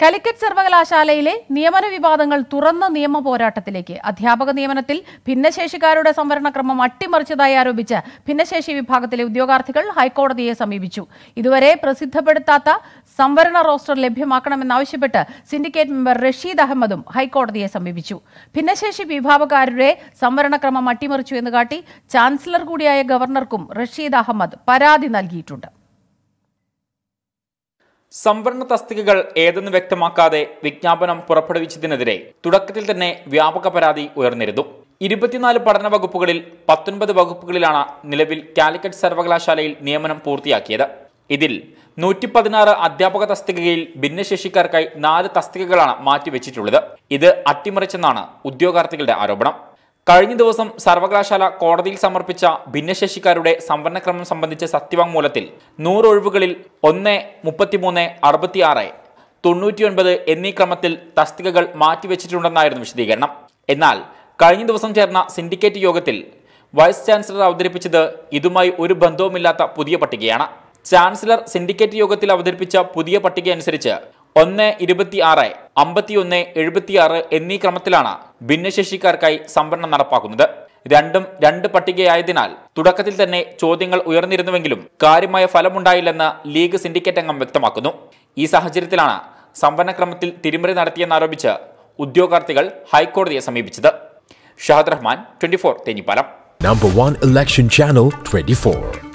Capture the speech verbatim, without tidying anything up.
കാലിക്കറ്റ് സർവകലാശാലയിലെ നിയമന വിവാദങ്ങൾ തുറന്ന നിയമ പോരാട്ടത്തിലേക്ക്. അധ്യാപക നിയമനത്തിൽ ഭിന്നശേഷിക്കാരുടെ സംവരണക്രമം അട്ടിമറിച്ചതായി ആരോപിച്ച് ഭിന്നശേഷി വിഭാഗത്തിലെ ഉദ്യോഗാർത്ഥികൾ ഹൈക്കോടതിയെ സമീപിച്ചു. ഇതുവരെ പ്രസിദ്ധപ്പെടുത്താത്ത സംവരണ റോസ്റ്റർ ലഭ്യമാക്കണമെന്നാവശ്യപ്പെട്ട് സിൻഡിക്കേറ്റ് മെമ്പർ റഷീദ് അഹമ്മദും ഹൈക്കോടതിയെ സമീപിച്ചു. ഭിന്നശേഷി വിഭാഗക്കാരുടെ സംവരണക്രമം അട്ടിമറിച്ചു എന്ന് കാട്ടി ചാൻസലർ കൂടിയായ ഗവർണർക്കും റഷീദ് അഹമ്മദ് പരാതി നൽകിയിട്ടുണ്ട്. സംവരണ തസ്തികകൾ ഏതെന്ന് വ്യക്തമാക്കാതെ വിജ്ഞാപനം പുറപ്പെടുവിച്ചതിനെതിരെ തുടക്കത്തിൽ തന്നെ വ്യാപക പരാതി ഉയർന്നിരുന്നു. ഇരുപത്തിനാല് പഠന വകുപ്പുകളിൽ പത്തൊൻപത് വകുപ്പുകളിലാണ് നിലവിൽ കാലിക്കറ്റ് സർവകലാശാലയിൽ നിയമനം പൂർത്തിയാക്കിയത്. ഇതിൽ നൂറ്റി പതിനാറ് അധ്യാപക തസ്തികയിൽ ഭിന്നശേഷിക്കാർക്കായി നാല് തസ്തികകളാണ് മാറ്റിവെച്ചിട്ടുള്ളത്. ഇത് അട്ടിമറിച്ചെന്നാണ് ഉദ്യോഗാർത്ഥികളുടെ ആരോപണം. കഴിഞ്ഞ ദിവസം സർവകലാശാല കോടതിയിൽ സമർപ്പിച്ച ഭിന്നശേഷിക്കാരുടെ സംവരണക്രമം സംബന്ധിച്ച സത്യവാങ്മൂലത്തിൽ നൂറ് ഒഴിവുകളിൽ ഒന്ന്, മുപ്പത്തിമൂന്ന്, അറുപത്തിയാറ്, തൊണ്ണൂറ്റിയൊൻപത് എന്നീ ക്രമത്തിൽ തസ്തികകൾ മാറ്റിവെച്ചിട്ടുണ്ടെന്നായിരുന്നു വിശദീകരണം. എന്നാൽ കഴിഞ്ഞ ദിവസം ചേർന്ന സിൻഡിക്കേറ്റ് യോഗത്തിൽ വൈസ് ചാൻസലർ അവതരിപ്പിച്ചത് ഇതുമായി ഒരു ബന്ധവുമില്ലാത്ത പുതിയ പട്ടികയാണ്. ചാൻസലർ സിൻഡിക്കേറ്റ് യോഗത്തിൽ അവതരിപ്പിച്ച പുതിയ പട്ടിക അനുസരിച്ച് ഒന്ന്, ഇരുപത്തിയാറ്, അമ്പത്തിയൊന്ന്, എഴുപത്തിയാറ് എന്നീ ക്രമത്തിലാണ് ഭിന്നശേഷിക്കാർക്കായി സംവരണം നടപ്പാക്കുന്നത്. രണ്ടും രണ്ട് പട്ടികയായതിനാൽ തുടക്കത്തിൽ തന്നെ ചോദ്യങ്ങൾ ഉയർന്നിരുന്നുവെങ്കിലും കാര്യമായ ഫലമുണ്ടായില്ലെന്ന് ലീഗ് സിൻഡിക്കേറ്റ് അംഗം വ്യക്തമാക്കുന്നു. ഈ സാഹചര്യത്തിലാണ് സംവരണക്രമത്തിൽ തിരിമറി നടത്തിയെന്നാരോപിച്ച് ഉദ്യോഗാർത്ഥികൾ ഹൈക്കോടതിയെ സമീപിച്ചത്. Shad Rahman, twenty four, Thenhipalam.